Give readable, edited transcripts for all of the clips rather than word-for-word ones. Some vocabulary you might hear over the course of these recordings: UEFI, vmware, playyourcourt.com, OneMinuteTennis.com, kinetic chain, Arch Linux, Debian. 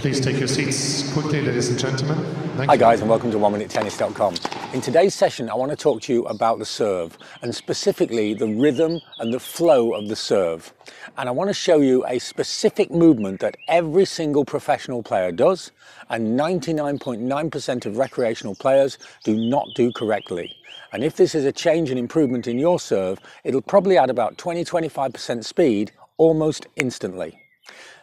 Please take your seats quickly, ladies and gentlemen. Hi guys, and welcome to OneMinuteTennis.com. In today's session, I want to talk to you about the serve, and specifically the rhythm and the flow of the serve. And I want to show you a specific movement that every single professional player does, and 99.9% of recreational players do not do correctly. And if this is a change and improvement in your serve, it'll probably add about 20-25% speed almost instantly.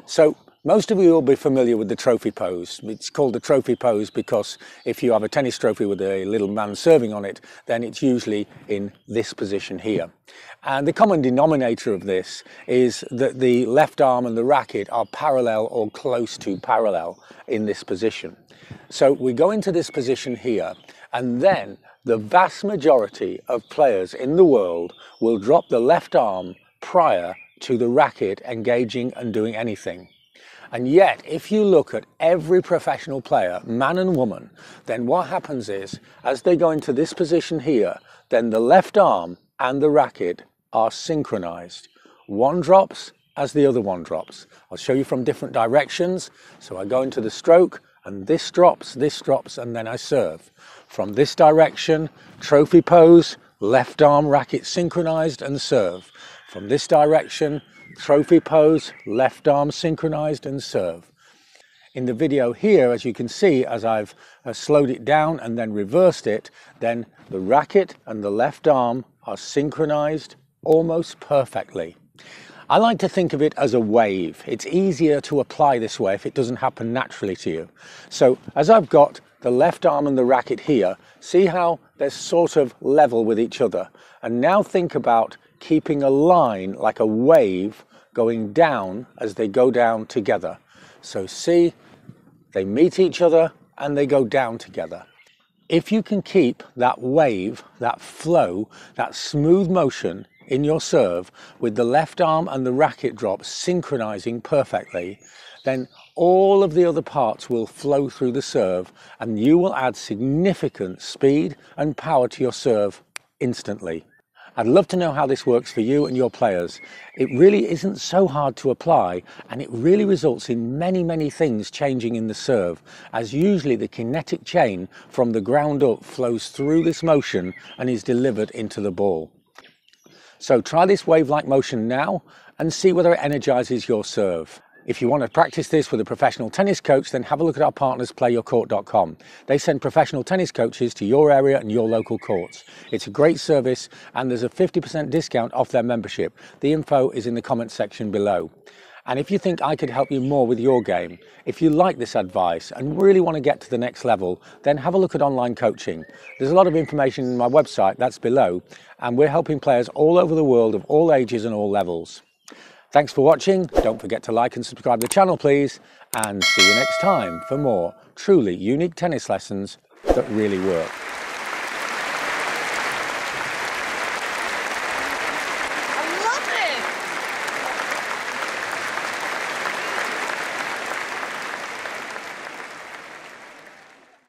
So, most of you will be familiar with the trophy pose. It's called the trophy pose because if you have a tennis trophy with a little man serving on it, then it's usually in this position here. And the common denominator of this is that the left arm and the racket are parallel or close to parallel in this position. So we go into this position here, and then the vast majority of players in the world will drop the left arm prior to the racket engaging and doing anything. And yet, if you look at every professional player, man and woman, then what happens is, as they go into this position here, then the left arm and the racket are synchronized. One drops as the other one drops. I'll show you from different directions. So I go into the stroke, and this drops, and then I serve. From this direction, trophy pose, left arm, racket synchronized, and serve. From this direction, trophy pose, left arm synchronized, and serve. In the video here, as you can see, as I've slowed it down and then reversed it, then the racket and the left arm are synchronized almost perfectly. I like to think of it as a wave. It's easier to apply this way if it doesn't happen naturally to you. So as I've got the left arm and the racket here, see how they're sort of level with each other. And now think about keeping a line like a wave going down as they go down together. So see, they meet each other and they go down together. If you can keep that wave, that flow, that smooth motion in your serve with the left arm and the racket drop synchronizing perfectly, then all of the other parts will flow through the serve and you will add significant speed and power to your serve instantly. I'd love to know how this works for you and your players. It really isn't so hard to apply, and it really results in many, many things changing in the serve, as usually the kinetic chain from the ground up flows through this motion and is delivered into the ball. So try this wave-like motion now and see whether it energizes your serve. If you want to practice this with a professional tennis coach, then have a look at our partners, playyourcourt.com. They send professional tennis coaches to your area and your local courts. It's a great service, and there's a 50% discount off their membership. The info is in the comments section below. And if you think I could help you more with your game, if you like this advice and really want to get to the next level, then have a look at online coaching. There's a lot of information on my website, that's below, and we're helping players all over the world of all ages and all levels. Thanks for watching. Don't forget to like and subscribe to the channel, please, and see you next time for more truly unique tennis lessons that really work.